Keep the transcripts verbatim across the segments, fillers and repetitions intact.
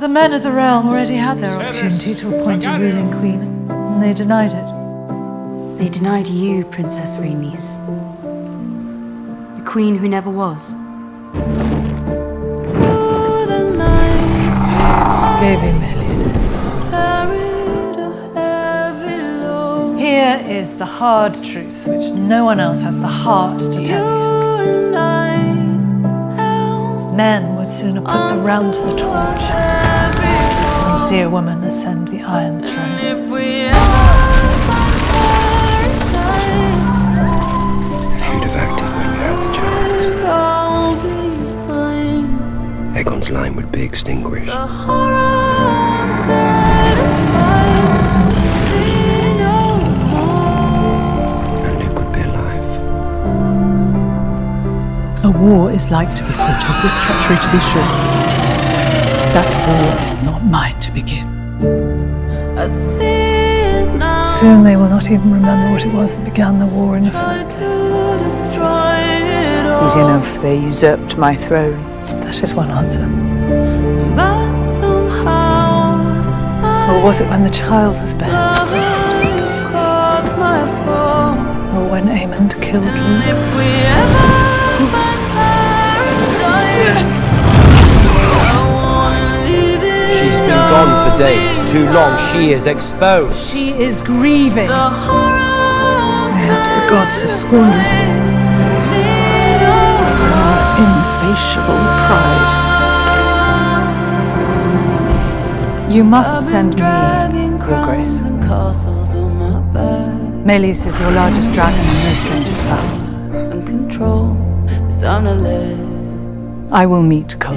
The men of the realm already had their opportunity to appoint a ruling queen, and they denied it. They denied you, Princess Rhaenys. The queen who never was. Baby Meleys. Here is the hard truth, which no one else has the heart to tell you. Men would sooner put the realm to the torch than see a woman ascend the Iron Throne. If you'd have acted when you had the chance, Aegon's line would be extinguished. A war is like to be fought of, this treachery to be sure. That war is not mine to begin. Soon they will not even remember what it was that began the war in the first place. Easy enough, they usurped my throne. That is one answer. Or was it when the child was born? Or when Aemond killed Luke? She's been gone for days. Too long, she is exposed. She is grieving. Perhaps the gods have scorned us. Insatiable pride. You must send me your grace. Meleys is your largest dragon and no stranger to power and control. I will meet Cole.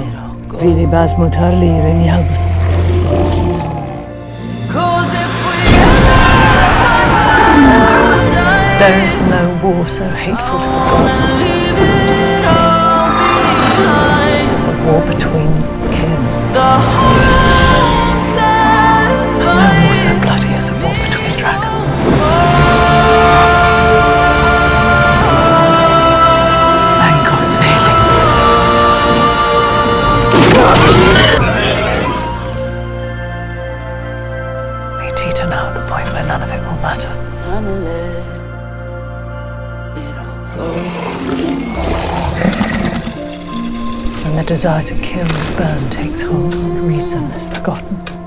There is no war so hateful to the world. This is a war between kin. No war so bloody as a war between dragons. Now at the point where none of it will matter. When the desire to kill and burn takes hold, reason is forgotten.